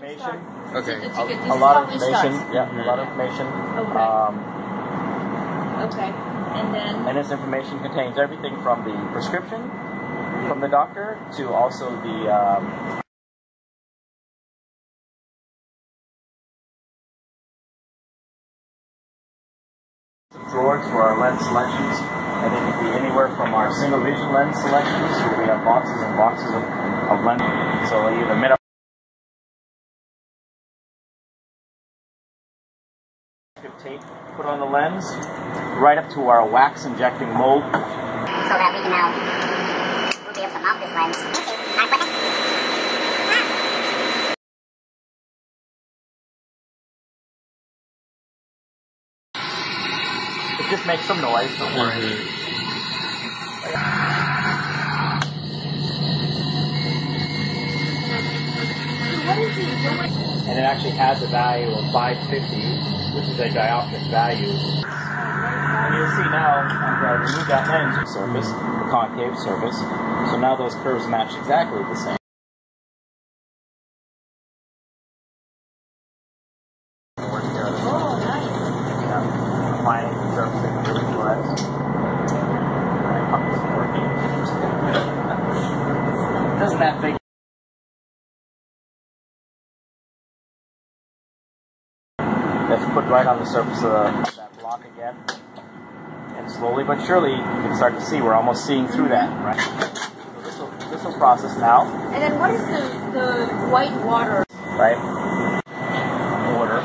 Information. Okay. A lot of information. Okay. Okay. And then. And this information contains everything from the prescription from the doctor to also the. Drawers for our lens selections, and it can be anywhere from our single vision lens selections, where we have boxes and boxes of lenses. So either mid tape put on the lens, right up to our wax injecting mold. So that we can now we'll be able to mount this lens into our equipment. Ah. It just makes some noise, don't worry. And it actually has a value of 550. Which is a dioptric value. And you'll see now, after I remove that lens surface, the concave surface, so now those curves match exactly the same. Work together. Oh, nice. I'm applying the surface in the lens. I hope this is working. Doesn't that figure? That's put right on the surface of that block again. And slowly but surely, you can start to see, we're almost seeing through that, right? So this will process now. And then what is the white water? Right. Water.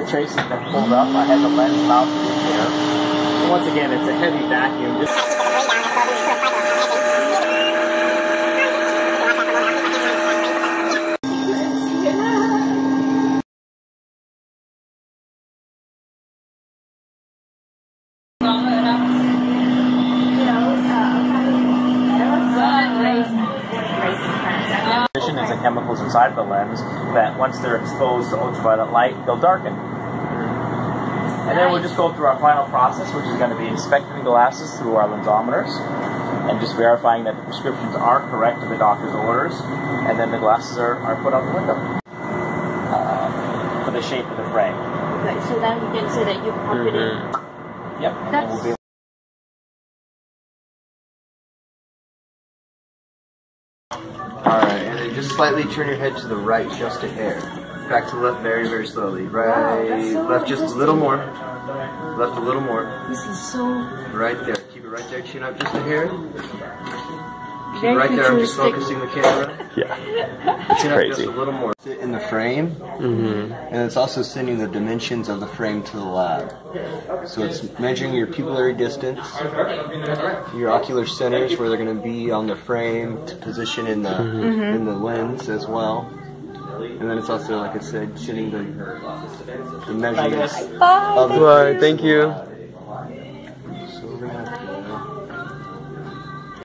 The trace has been pulled up. I had the lens mounted in here. Once again, it's a heavy vacuum. Just it's the chemicals inside the lens that once they're exposed to ultraviolet light, they'll darken. And then we'll just go through our final process, which is going to be inspecting the glasses through our lensometers and just verifying that the prescriptions are correct to the doctor's orders, and then the glasses are put on the window for the shape of the frame. Okay, so then we can say that you pop it in. Yep. That's alright, and then just slightly turn your head to the right just a hair. Back to the left very, very slowly. Right, wow, so left just a little more. Left a little more. This is so... Right there. Keep it right there. Chin up just a hair. Keep it right there. I'm just focusing the camera. Yeah. Chin up just a little more. Sit in the frame. Mm-hmm. And it's also sending the dimensions of the frame to the lab. So it's measuring your pupillary distance, your ocular centers, where they're going to be on the frame, to position in the, in the lens as well. And then it's also, like I said, sitting the measurements of the... Thank you.